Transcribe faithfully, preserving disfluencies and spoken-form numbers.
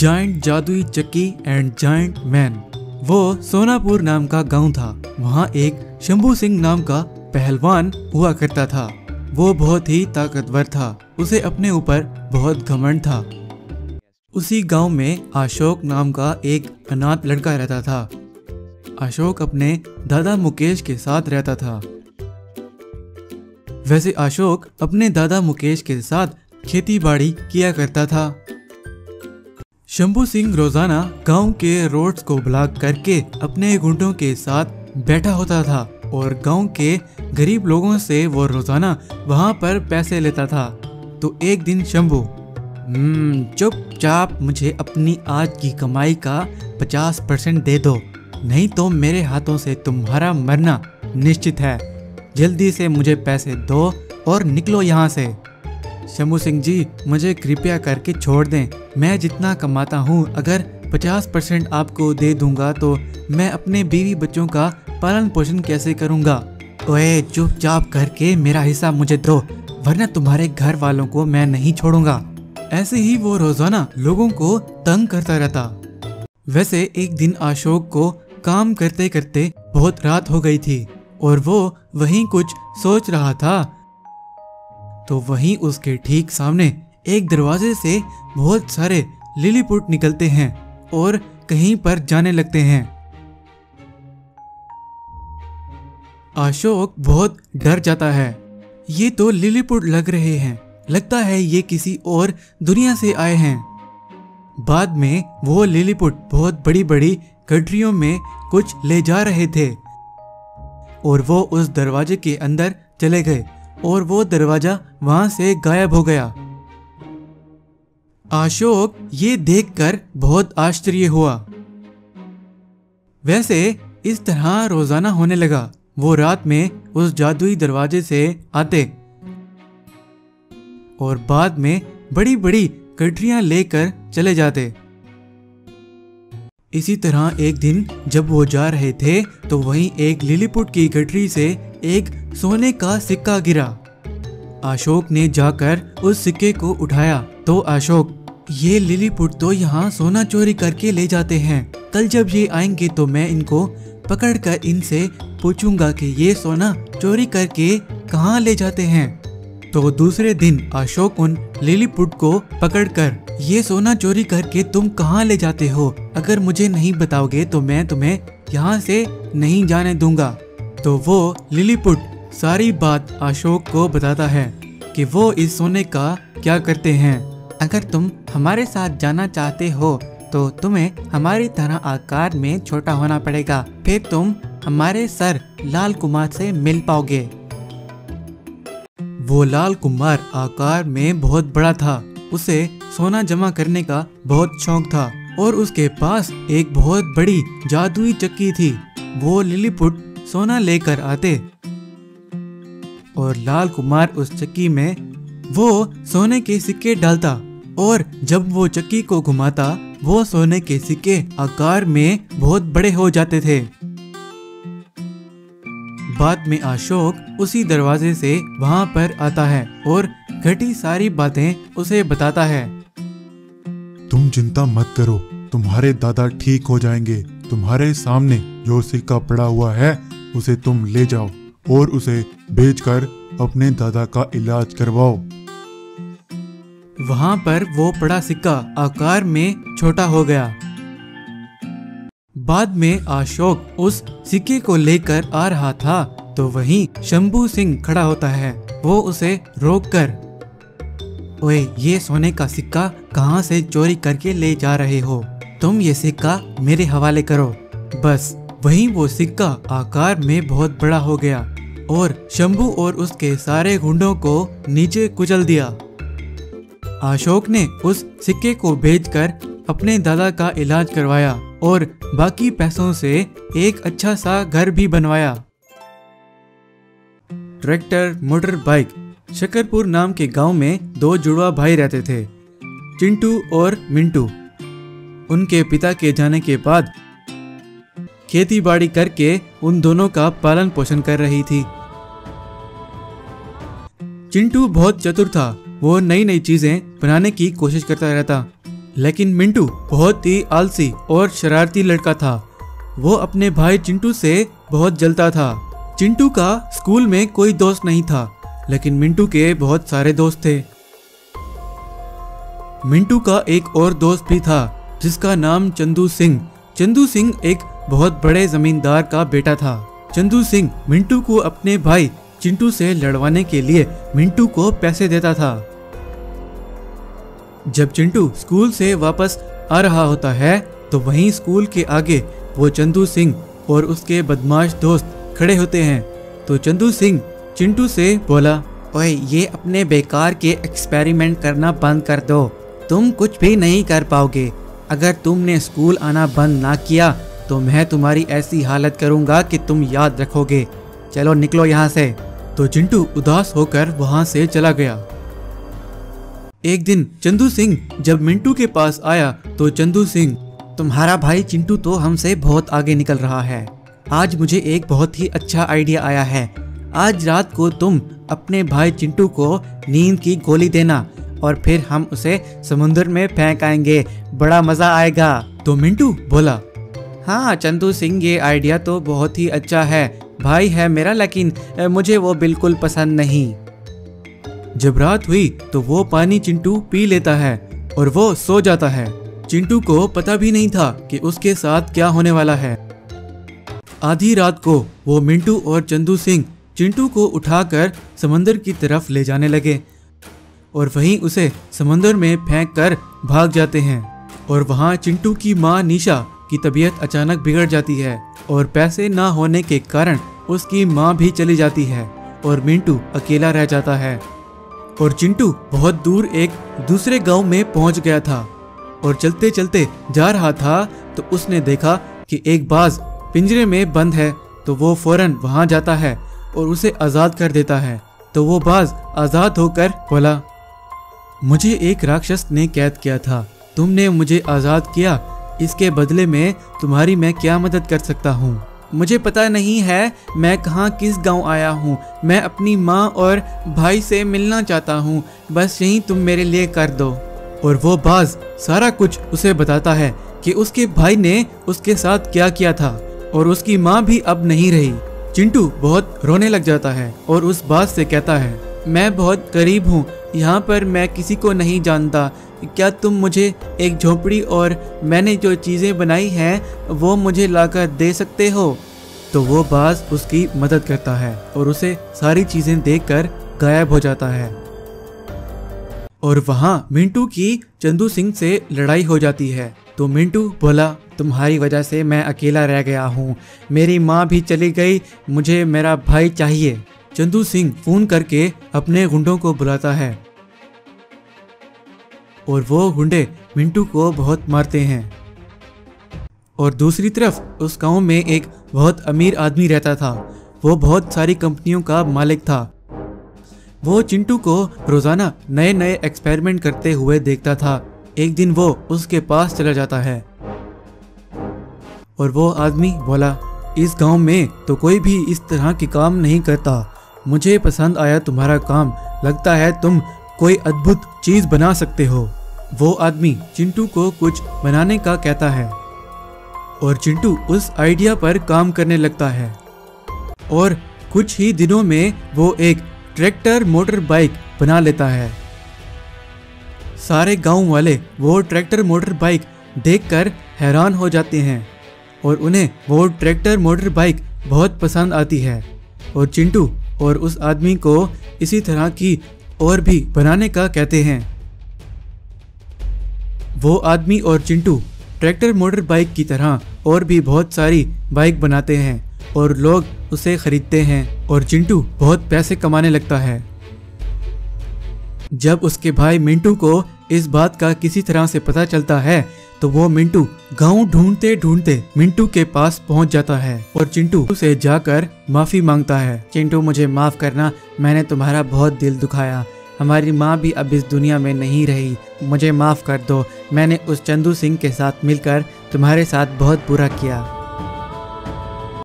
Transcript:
Giant जादुई चक्की and giant man. वो सोनापुर नाम का गांव था। वहाँ एक शंभू सिंह नाम का पहलवान हुआ करता था। वो बहुत ही ताकतवर था। उसे अपने ऊपर बहुत घमंड था। उसी गांव में अशोक नाम का एक अनाथ लड़का रहता था। अशोक अपने दादा मुकेश के साथ रहता था। वैसे अशोक अपने दादा मुकेश के साथ खेतीबाड़ी किया करता था। शंभू सिंह रोजाना गांव के रोड्स को ब्लॉक करके अपने घुंटों के साथ बैठा होता था और गांव के गरीब लोगों से वो रोजाना वहां पर पैसे लेता था। तो एक दिन शंभू हम्म चुपचाप मुझे अपनी आज की कमाई का पचास परसेंट दे दो, नहीं तो मेरे हाथों से तुम्हारा मरना निश्चित है। जल्दी से मुझे पैसे दो और निकलो यहाँ से। शंभू सिंह जी, मुझे कृपया करके छोड़ दें। मैं जितना कमाता हूँ, अगर पचास परसेंट आपको दे दूंगा तो मैं अपने बीवी बच्चों का पालन पोषण कैसे करूँगा। ओए, चुपचाप करके मेरा हिस्सा मुझे दो, वरना तुम्हारे घर वालों को मैं नहीं छोड़ूंगा। ऐसे ही वो रोजाना लोगों को तंग करता रहता। वैसे एक दिन अशोक को काम करते करते बहुत रात हो गई थी और वो वहीं कुछ सोच रहा था। तो वहीं उसके ठीक सामने एक दरवाजे से बहुत सारे लिलीपुट निकलते हैं और कहीं पर जाने लगते हैं। अशोक बहुत डर जाता है। ये तो लिलीपुट लग रहे हैं, लगता है ये किसी और दुनिया से आए हैं। बाद में वो लिलीपुट बहुत बड़ी बड़ी गठरियों में कुछ ले जा रहे थे और वो उस दरवाजे के अंदर चले गए और वो दरवाजा वहां से गायब हो गया। अशोक ये देखकर बहुत आश्चर्य हुआ। वैसे इस तरह रोजाना होने लगा। वो रात में उस जादुई दरवाजे से आते और बाद में बड़ी बड़ी गठरियां लेकर चले जाते। इसी तरह एक दिन जब वो जा रहे थे तो वहीं एक लिलीपुट की गठरी से एक सोने का सिक्का गिरा। अशोक ने जाकर उस सिक्के को उठाया। तो अशोक, ये लिलीपुट तो यहाँ सोना चोरी करके ले जाते हैं। कल जब ये आएंगे तो मैं इनको पकड़कर इनसे पूछूंगा कि ये सोना चोरी करके कहाँ ले जाते हैं। तो दूसरे दिन अशोक उन लिलीपुट को पकड़कर, ये सोना चोरी करके तुम कहाँ ले जाते हो? अगर मुझे नहीं बताओगे तो मैं तुम्हें यहाँ से नहीं जाने दूंगा। तो वो लिलीपुट सारी बात अशोक को बताता है कि वो इस सोने का क्या करते हैं। अगर तुम हमारे साथ जाना चाहते हो तो तुम्हें हमारी तरह आकार में छोटा होना पड़ेगा, फिर तुम हमारे सर लाल कुमार से मिल पाओगे। वो लाल कुमार आकार में बहुत बड़ा था। उसे सोना जमा करने का बहुत शौक था और उसके पास एक बहुत बड़ी जादुई चक्की थी। वो लिलीपुट सोना लेकर आते और लाल कुमार उस चक्की में वो सोने के सिक्के डालता और जब वो चक्की को घुमाता वो सोने के सिक्के आकार में बहुत बड़े हो जाते थे। बाद में अशोक उसी दरवाजे से वहां पर आता है और घटी सारी बातें उसे बताता है। तुम चिंता मत करो, तुम्हारे दादा ठीक हो जाएंगे। तुम्हारे सामने जो सिक्का पड़ा हुआ है उसे तुम ले जाओ और उसे बेचकर अपने दादा का इलाज करवाओ। वहां पर वो पड़ा सिक्का आकार में छोटा हो गया। बाद में अशोक उस सिक्के को लेकर आ रहा था तो वहीं शंभू सिंह खड़ा होता है। वो उसे रोककर, ओए, ये सोने का सिक्का कहाँ से चोरी करके ले जा रहे हो? तुम ये सिक्का मेरे हवाले करो। बस वहीं वो सिक्का आकार में बहुत बड़ा हो गया और शंभू और उसके सारे गुंडों को नीचे कुचल दिया। अशोक ने उस सिक्के को बेचकर अपने दादा का इलाज करवाया और बाकी पैसों से एक अच्छा सा घर भी बनवाया। Tractor, motor bike. शकरपुर नाम के गांव में दो जुड़वा भाई रहते थे, चिंटू और मिंटू। उनके पिता के जाने के बाद खेतीबाड़ी करके उन दोनों का पालन पोषण कर रही थी। चिंटू बहुत चतुर था। वो नई नई चीजें बनाने की कोशिश करता रहता लेकिन मिंटू बहुत ही आलसी और शरारती लड़का था। वो अपने भाई चिंटू से बहुत जलता था। चिंटू का स्कूल में कोई दोस्त नहीं था, लेकिन मिंटू के बहुत सारे दोस्त थे। मिंटू का एक और दोस्त भी था जिसका नाम चंदू सिंह। चंदू सिंह एक बहुत बड़े जमींदार का बेटा था। चंदू सिंह मिंटू को अपने भाई चिंटू से लड़वाने के लिए मिंटू को पैसे देता था। जब चिंटू स्कूल से वापस आ रहा होता है तो वहीं स्कूल के आगे वो चंदू सिंह और उसके बदमाश दोस्त खड़े होते हैं। तो चंदू सिंह चिंटू से बोला, ओए ये अपने बेकार के एक्सपेरिमेंट करना बंद कर दो, तुम कुछ भी नहीं कर पाओगे। अगर तुमने स्कूल आना बंद ना किया तो मैं तुम्हारी ऐसी हालत करूंगा कि तुम याद रखोगे। चलो निकलो यहाँ से। तो चिंटू उदास होकर वहाँ से चला गया। एक दिन चंदू सिंह जब मिंटू के पास आया तो चंदू सिंह, तुम्हारा भाई चिंटू तो हमसे बहुत आगे निकल रहा है। आज मुझे एक बहुत ही अच्छा आइडिया आया है। आज रात को तुम अपने भाई चिंटू को नींद की गोली देना और फिर हम उसे समुद्र में फेंक आएंगे, बड़ा मजा आएगा। तो मिंटू बोला, हाँ चंदू सिंह ये आइडिया तो बहुत ही अच्छा है, भाई है मेरा, लेकिन मुझे वो बिल्कुल पसंद नहीं। जब रात हुई तो वो पानी चिंटू पी लेता है और वो सो जाता है। चिंटू को पता भी नहीं था कि उसके साथ क्या होने वाला है। आधी रात को वो मिंटू और चंदू सिंह चिंटू को उठाकर समंदर की तरफ ले जाने लगे और वहीं उसे समंदर में फेंक कर भाग जाते हैं। और वहाँ चिंटू की माँ निशा की तबीयत अचानक बिगड़ जाती है और पैसे ना होने के कारण उसकी माँ भी चली जाती है और मिंटू अकेला रह जाता है। और चिंटू बहुत दूर एक दूसरे गांव में पहुंच गया था और चलते चलते जा रहा था तो उसने देखा कि एक बाज पिंजरे में बंद है। तो वो फौरन वहां जाता है और उसे आज़ाद कर देता है। तो वो बाज आज़ाद होकर बोला, मुझे एक राक्षस ने कैद किया था, तुमने मुझे आज़ाद किया, इसके बदले में तुम्हारी मैं क्या मदद कर सकता हूँ? मुझे पता नहीं है मैं कहाँ किस गांव आया हूँ, मैं अपनी माँ और भाई से मिलना चाहता हूँ, बस यही तुम मेरे लिए कर दो। और वो बाज सारा कुछ उसे बताता है कि उसके भाई ने उसके साथ क्या किया था और उसकी माँ भी अब नहीं रही। चिंटू बहुत रोने लग जाता है और उस बाज से कहता है, मैं बहुत गरीब हूँ, यहाँ पर मैं किसी को नहीं जानता, क्या तुम मुझे एक झोपड़ी और मैंने जो चीज़ें बनाई हैं वो मुझे लाकर दे सकते हो? तो वो बाज उसकी मदद करता है और उसे सारी चीज़ें देकर गायब हो जाता है। और वहाँ मिंटू की चंदू सिंह से लड़ाई हो जाती है। तो मिंटू बोला, तुम्हारी वजह से मैं अकेला रह गया हूँ, मेरी माँ भी चली गई, मुझे मेरा भाई चाहिए। चंदू सिंह फोन करके अपने गुंडों को बुलाता है और वो गुंडे मिंटू को बहुत मारते हैं। और दूसरी तरफ उस गांव में एक बहुत अमीर आदमी रहता था। वो बहुत सारी कंपनियों का मालिक था। वो चिंटू को रोज़ाना नए नए एक्सपेरिमेंट करते हुए देखता था। एक दिन वो उसके पास चला जाता है और वो आदमी बोला, इस गांव में तो कोई भी इस तरह के काम नहीं करता, मुझे पसंद आया तुम्हारा काम, लगता है तुम कोई अद्भुत चीज़ बना सकते हो। वो आदमी चिंटू को कुछ बनाने का कहता है और चिंटू उस आइडिया पर काम करने लगता है। और कुछ ही दिनों में वो एक ट्रैक्टर मोटर बाइक बना लेता है। सारे गांव वाले वो ट्रैक्टर मोटर बाइक देखकर हैरान हो जाते हैं और उन्हें वो ट्रैक्टर मोटर बाइक बहुत पसंद आती है। और चिंटू और उस आदमी को इसी तरह की और भी बनाने का कहते हैं। वो आदमी और चिंटू ट्रैक्टर मोटर बाइक की तरह और भी बहुत सारी बाइक बनाते हैं और लोग उसे खरीदते हैं और चिंटू बहुत पैसे कमाने लगता है। जब उसके भाई मिंटू को इस बात का किसी तरह से पता चलता है तो वो मिंटू गांव ढूंढते ढूंढते मिंटू के पास पहुंच जाता है और चिंटू से जाकर माफ़ी मांगता है। चिंटू मुझे माफ़ करना, मैंने तुम्हारा बहुत दिल दुखाया, हमारी माँ भी अब इस दुनिया में नहीं रही, मुझे माफ़ कर दो, मैंने उस चंदू सिंह के साथ मिलकर तुम्हारे साथ बहुत बुरा किया।